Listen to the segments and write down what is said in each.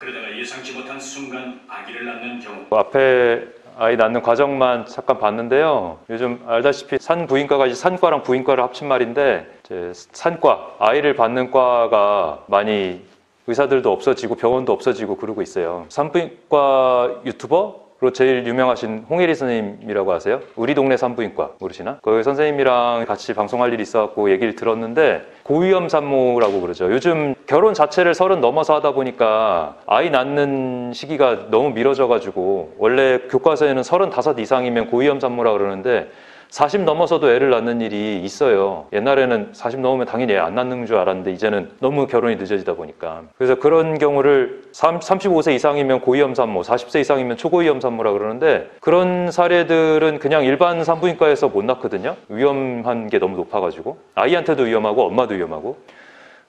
그러다가 예상치 못한 순간 아기를 낳는 경우. 앞에 아이 낳는 과정만 잠깐 봤는데요. 요즘 알다시피 산부인과가 산과랑 부인과를 합친 말인데, 이제 산과, 아이를 받는 과가 많이 의사들도 없어지고 병원도 없어지고 그러고 있어요. 산부인과 유튜버로 제일 유명하신 홍혜리 선생님이라고 아세요? 우리 동네 산부인과 모르시나? 거기 선생님이랑 같이 방송할 일이 있어갖고 얘기를 들었는데, 고위험 산모라고 그러죠. 요즘 결혼 자체를 30 넘어서 하다 보니까 아이 낳는 시기가 너무 미뤄져가지고, 원래 교과서에는 35 이상이면 고위험 산모라 그러는데 40 넘어서도 애를 낳는 일이 있어요. 옛날에는 40 넘으면 당연히 애 안 낳는 줄 알았는데 이제는 너무 결혼이 늦어지다 보니까. 그래서 그런 경우를 35세 이상이면 고위험 산모, 40세 이상이면 초고위험 산모라 그러는데, 그런 사례들은 그냥 일반 산부인과에서 못 낳거든요. 위험한 게 너무 높아가지고. 아이한테도 위험하고 엄마도 위험하고.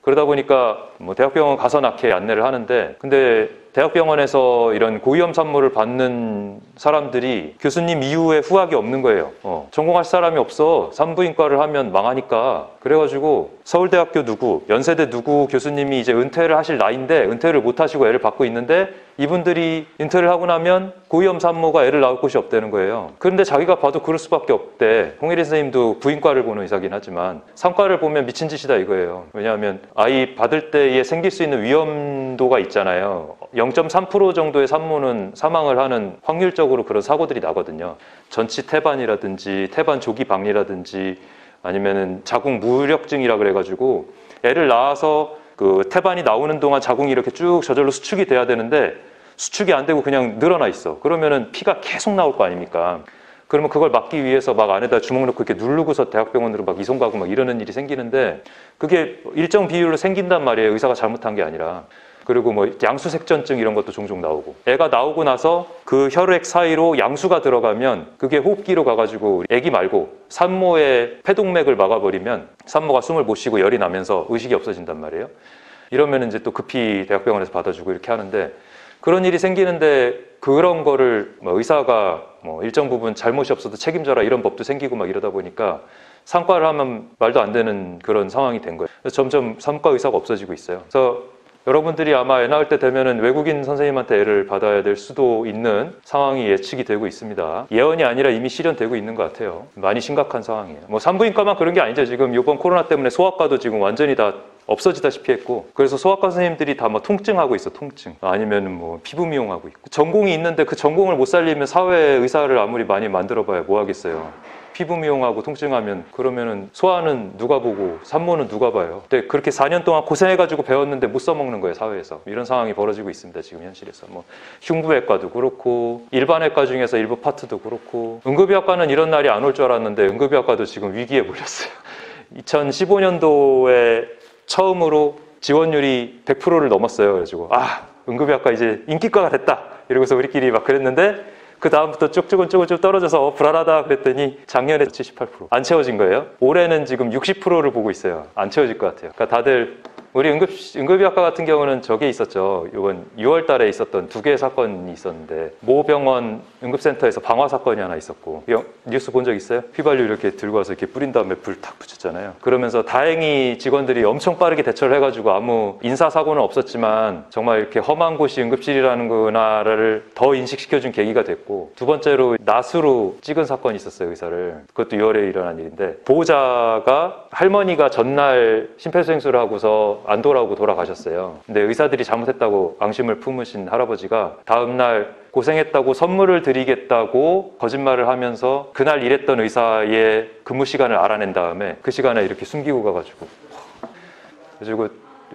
그러다 보니까 뭐 대학병원 가서 낳게 안내를 하는데, 근데 대학병원에서 이런 고위험 산모를 받는 사람들이 교수님 이후에 후학이 없는 거예요. 전공할 사람이 없어. 산부인과를 하면 망하니까. 그래가지고 서울대학교 누구, 연세대 누구 교수님이 이제 은퇴를 하실 나이인데 은퇴를 못 하시고 애를 받고 있는데, 이분들이 은퇴를 하고 나면 고위험 산모가 애를 낳을 곳이 없다는 거예요. 그런데 자기가 봐도 그럴 수밖에 없대. 홍혜리 선생님도 부인과를 보는 의사긴 하지만 산과를 보면 미친 짓이다 이거예요. 왜냐하면 아이 받을 때에 생길 수 있는 위험도가 있잖아요. 0.3% 정도의 산모는 사망을 하는, 확률적으로 그런 사고들이 나거든요. 전치 태반이라든지 태반 조기 박리라든지 아니면은 자궁 무력증이라 그래가지고, 애를 낳아서 그 태반이 나오는 동안 자궁이 이렇게 쭉 저절로 수축이 돼야 되는데 수축이 안 되고 그냥 늘어나 있어. 그러면은 피가 계속 나올 거 아닙니까? 그러면 그걸 막기 위해서 막 안에다 주먹 넣고 이렇게 누르고서 대학병원으로 막 이송 가고 막 이러는 일이 생기는데, 그게 일정 비율로 생긴단 말이에요. 의사가 잘못한 게 아니라. 그리고 뭐 양수색전증 이런 것도 종종 나오고, 애가 나오고 나서 그 혈액 사이로 양수가 들어가면 그게 호흡기로 가가지고 애기 말고 산모의 폐동맥을 막아버리면 산모가 숨을 못 쉬고 열이 나면서 의식이 없어진단 말이에요. 이러면 이제 또 급히 대학병원에서 받아주고 이렇게 하는데, 그런 일이 생기는데 그런 거를 뭐 의사가 뭐 일정 부분 잘못이 없어도 책임져라 이런 법도 생기고 막 이러다 보니까 산과를 하면 말도 안 되는 그런 상황이 된 거예요. 그래서 점점 산과 의사가 없어지고 있어요. 그래서 여러분들이 아마 애 낳을 때 되면은 외국인 선생님한테 애를 받아야 될 수도 있는 상황이 예측이 되고 있습니다. 예언이 아니라 이미 실현되고 있는 것 같아요. 많이 심각한 상황이에요. 뭐 산부인과만 그런 게 아니죠. 지금 이번 코로나 때문에 소아과도 지금 완전히 다 없어지다시피 했고, 그래서 소아과 선생님들이 다 막 통증하고 있어. 통증 아니면 뭐 피부 미용하고 있고. 전공이 있는데 그 전공을 못 살리면 사회 의사를 아무리 많이 만들어봐야 뭐 하겠어요. 피부 미용하고 통증하면, 그러면은 소아는 누가 보고 산모는 누가 봐요. 근데 그렇게 4년 동안 고생해가지고 배웠는데 못 써먹는 거예요, 사회에서. 이런 상황이 벌어지고 있습니다, 지금 현실에서. 뭐 흉부외과도 그렇고, 일반외과 중에서 일부 파트도 그렇고, 응급의학과는 이런 날이 안 올 줄 알았는데 응급의학과도 지금 위기에 몰렸어요. 2015년도에 처음으로 지원율이 100%를 넘었어요. 그래가지고 아, 응급의학과 이제 인기과가 됐다 이러고서 우리끼리 막 그랬는데, 그 다음부터 쭉쭉 떨어져서 불안하다 그랬더니 작년에 78% 안 채워진 거예요. 올해는 지금 60%를 보고 있어요. 안 채워질 것 같아요. 그러니까 다들 우리 응급의학과 같은 경우는 저게 있었죠. 이번 6월 달에 있었던 2개의 사건이 있었는데, 모 병원 응급센터에서 방화 사건이 하나 있었고, 뉴스 본 적 있어요? 휘발유 이렇게 들고 와서 이렇게 뿌린 다음에 불 탁 붙였잖아요. 그러면서 다행히 직원들이 엄청 빠르게 대처를 해가지고 아무 인사사고는 없었지만 정말 이렇게 험한 곳이 응급실이라는구나를 더 인식시켜준 계기가 됐고, 두 번째로 낫으로 찍은 사건이 있었어요, 의사를. 그것도 6월에 일어난 일인데, 보호자가 할머니가 전날 심폐소생술을 하고서 안 돌아오고 돌아가셨어요. 근데 의사들이 잘못했다고 앙심을 품으신 할아버지가 다음날 고생했다고 선물을 드리겠다고 거짓말을 하면서 그날 일했던 의사의 근무 시간을 알아낸 다음에 그 시간에 이렇게 숨기고 가가지고, 그리고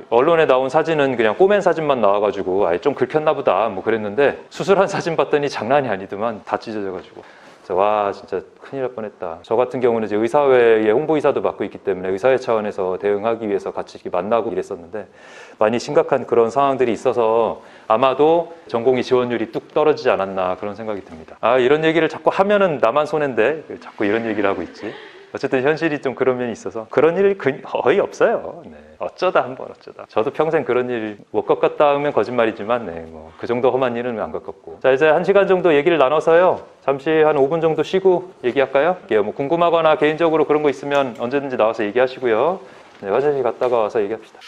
언론에 나온 사진은 그냥 꼬맨 사진만 나와가지고 아예 좀 긁혔나 보다 뭐 그랬는데, 수술한 사진 봤더니 장난이 아니더만 다 찢어져가지고, 와 진짜 큰일 날 뻔했다. 저 같은 경우는 이제 의사회의 홍보이사도 맡고 있기 때문에 의사회 차원에서 대응하기 위해서 같이 만나고 이랬었는데, 많이 심각한 그런 상황들이 있어서 아마도 전공의 지원율이 뚝 떨어지지 않았나 그런 생각이 듭니다. 아, 이런 얘기를 자꾸 하면은 나만 손해인데 자꾸 이런 얘기를 하고 있지. 어쨌든 현실이 좀 그런 면이 있어서 그런 일이 거의 없어요. 네. 어쩌다 저도 평생 그런 일 못 겪었다 하면 거짓말이지만, 네, 뭐 그 정도 험한 일은 안 겪었고. 자, 이제 1시간 정도 얘기를 나눠서요, 잠시 한 5분 정도 쉬고 얘기할까요? 뭐 궁금하거나 개인적으로 그런 거 있으면 언제든지 나와서 얘기하시고요. 네, 화장실 갔다가 와서 얘기합시다.